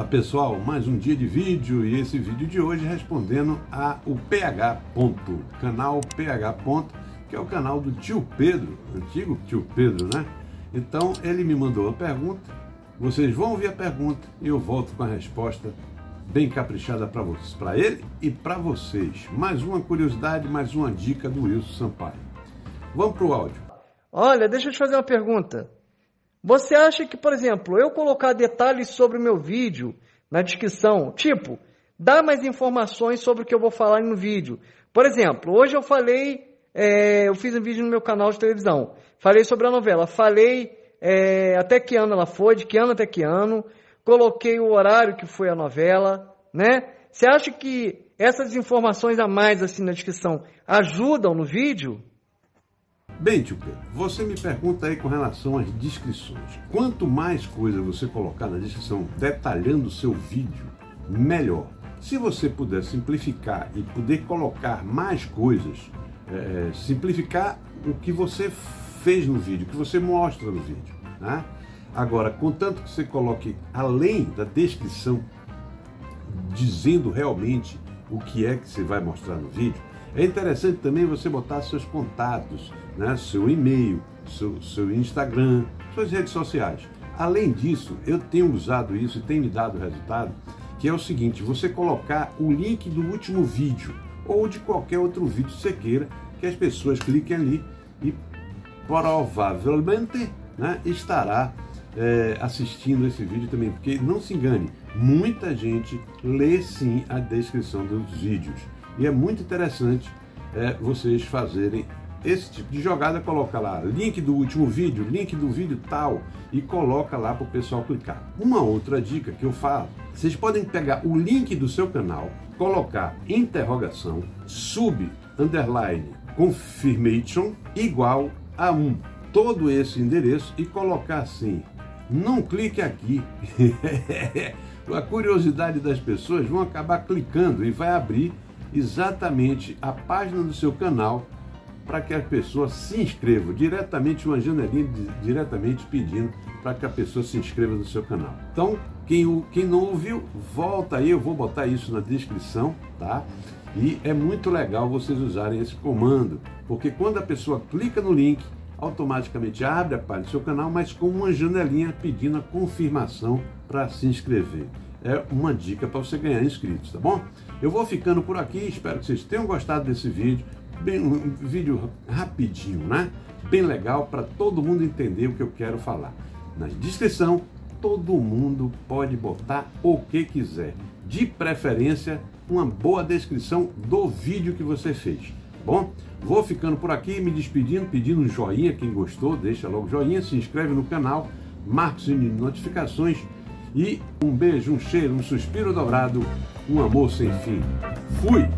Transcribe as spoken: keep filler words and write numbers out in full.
Olá pessoal, mais um dia de vídeo e esse vídeo de hoje respondendo a o P H ponto, canal P H ponto, que é o canal do tio Pedro, antigo tio Pedro, né? Então ele me mandou a pergunta, vocês vão ouvir a pergunta e eu volto com a resposta bem caprichada para vocês, para ele e para vocês. Mais uma curiosidade, mais uma dica do Wilson Sampaio. Vamos para o áudio. Olha, deixa eu te fazer uma pergunta. Você acha que, por exemplo, eu colocar detalhes sobre o meu vídeo na descrição, tipo, dá mais informações sobre o que eu vou falar no vídeo. Por exemplo, hoje eu falei, é, eu fiz um vídeo no meu canal de televisão, falei sobre a novela, falei é, até que ano ela foi, de que ano até que ano, coloquei o horário que foi a novela, né? Você acha que essas informações a mais assim na descrição ajudam no vídeo? Bem, tio Pedro, você me pergunta aí com relação às descrições. Quanto mais coisa você colocar na descrição detalhando o seu vídeo, melhor. Se você puder simplificar e poder colocar mais coisas, é, simplificar o que você fez no vídeo, o que você mostra no vídeo, né? Agora, contanto que você coloque além da descrição, dizendo realmente o que é que você vai mostrar no vídeo, é interessante também você botar seus contatos, né? Seu e-mail, seu, seu Instagram, suas redes sociais. Além disso, eu tenho usado isso e tem me dado resultado, que é o seguinte, você colocar o link do último vídeo ou de qualquer outro vídeo que você queira, que as pessoas cliquem ali e provavelmente, né, estará é, assistindo esse vídeo também. Porque não se engane, muita gente lê sim a descrição dos vídeos. E é muito interessante é, vocês fazerem esse tipo de jogada, coloca lá link do último vídeo, link do vídeo tal e coloca lá para o pessoal clicar. Uma outra dica que eu falo, vocês podem pegar o link do seu canal, colocar interrogação, sub, underline, confirmation, igual a um, todo esse endereço e colocar assim, não clique aqui. A curiosidade das pessoas vão acabar clicando e vai abrir exatamente a página do seu canal para que a pessoa se inscreva, diretamente uma janelinha de, diretamente pedindo para que a pessoa se inscreva no seu canal. Então, quem, quem não ouviu, volta aí, eu vou botar isso na descrição, tá? E é muito legal vocês usarem esse comando, porque quando a pessoa clica no link, automaticamente abre a página do seu canal, mas com uma janelinha pedindo a confirmação para se inscrever. É uma dica para você ganhar inscritos, tá bom? Eu vou ficando por aqui, espero que vocês tenham gostado desse vídeo. Bem, um vídeo rapidinho, né? Bem legal para todo mundo entender o que eu quero falar. Na descrição, todo mundo pode botar o que quiser. De preferência, uma boa descrição do vídeo que você fez, tá bom? Vou ficando por aqui, me despedindo, pedindo um joinha. Quem gostou, deixa logo joinha, se inscreve no canal, marca o sininho de notificações. E um beijo, um cheiro, um suspiro dobrado, um amor sem fim. Fui!